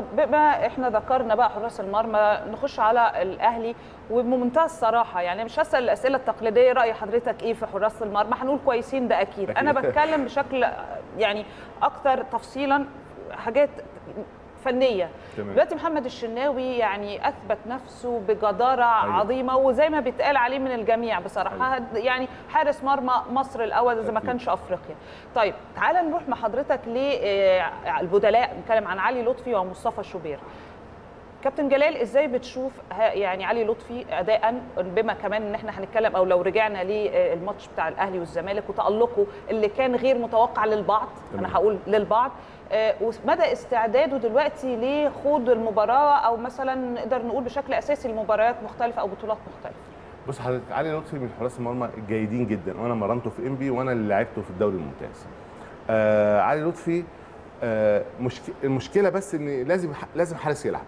طب بما احنا ذكرنا بقى حراس المرمى نخش على الاهلي وبمنتهى الصراحه، يعني مش هسال الاسئله التقليديه راي حضرتك ايه في حراس المرمى، هنقول كويسين ده أكيد. انا بتكلم بشكل يعني اكثر تفصيلا حاجات فنيه. دلوقتي محمد الشناوي يعني اثبت نفسه بجداره عظيمه، وزي ما بيتقال عليه من الجميع بصراحه يعني حارس مرمى مصر الاول اذا ما كانش افريقيا. طيب تعال نروح مع حضرتك للبدلاء، نتكلم عن علي لطفي ومصطفى شوبير. كابتن جلال ازاي بتشوف يعني علي لطفي اداء، بما كمان ان احنا هنتكلم او لو رجعنا للماتش بتاع الاهلي والزمالك وتالقه اللي كان غير متوقع للبعض، انا هقول للبعض، ومدى استعداده دلوقتي لخوض المباراه او مثلا نقدر نقول بشكل اساسي المباريات مختلفه او بطولات مختلفه. بص حضرتك علي لطفي من حراس المرمى الجيدين جدا، وانا مرنته في انبي وانا اللي لعبته في الدوري الممتاز. علي لطفي المشكله بس ان لازم حارس يلعب،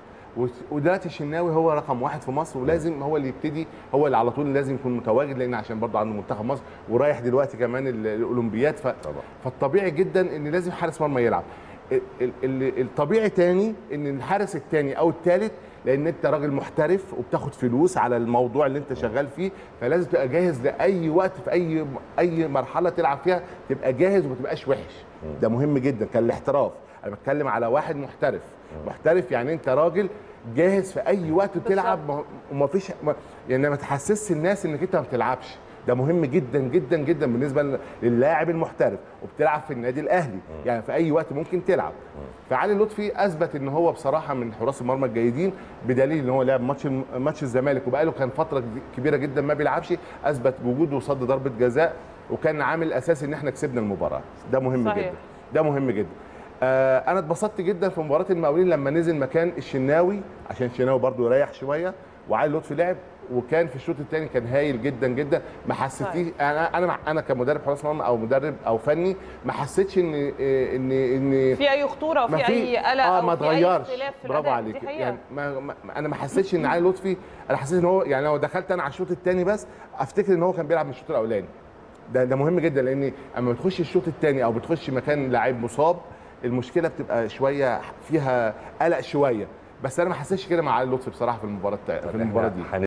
ودلوقتي الشناوي هو رقم واحد في مصر، ولازم هو اللي يبتدي، هو اللي على طول لازم يكون متواجد، لان عشان برضه عنده منتخب مصر ورايح دلوقتي كمان الاولمبياد، فالطبيعي جدا ان لازم حارس مرمى يلعب. الطبيعي تاني ان الحارس التاني او التالت، لان انت راجل محترف وبتاخد فلوس على الموضوع اللي انت شغال فيه، فلازم تبقى جاهز لاي وقت في اي مرحله تلعب فيها، تبقى جاهز وما تبقاش وحش. ده مهم جدا كالاحتراف، انا بتكلم على واحد محترف. محترف يعني انت راجل جاهز في اي وقت بتلعب، وما فيش يعني ما تحسسش الناس انك انت ما بتلعبش. ده مهم جدا جدا جدا بالنسبه للاعب المحترف، وبتلعب في النادي الاهلي يعني في اي وقت ممكن تلعب. فعلي لطفي اثبت ان هو بصراحه من حراس المرمى الجيدين، بدليل ان هو لعب ماتش الزمالك وبقاله كان فتره كبيره جدا ما بيلعبش، اثبت وجوده وصد ضربه جزاء، وكان عامل اساسي ان احنا كسبنا المباراه. ده مهم صحيح. جدا ده مهم جدا. انا اتبسطت جدا في مباراه المقاولين لما نزل مكان الشناوي، عشان الشناوي برضو يريح شويه، وعلي لطفي لعب، وكان في الشوط الثاني كان هايل جدا جدا. ما حسيتيش انا كمدرب حراس مرمى او مدرب او فني، ما حسيتش ان في اي خطوره وفي اي قلق او في اي اختلاف في الاداء. برافو عليك. يعني انا ما حسيتش ان علي لطفي، انا حسيت ان هو يعني لو دخلت انا على الشوط الثاني بس افتكر ان هو كان بيلعب من الشوط الاولاني. ده مهم جدا، لان اما بتخش الشوط الثاني او بتخش مكان لاعب مصاب المشكله بتبقى شويه فيها قلق شويه، بس انا ما حسيتش كده مع علي لطفي بصراحه في المباراه دي.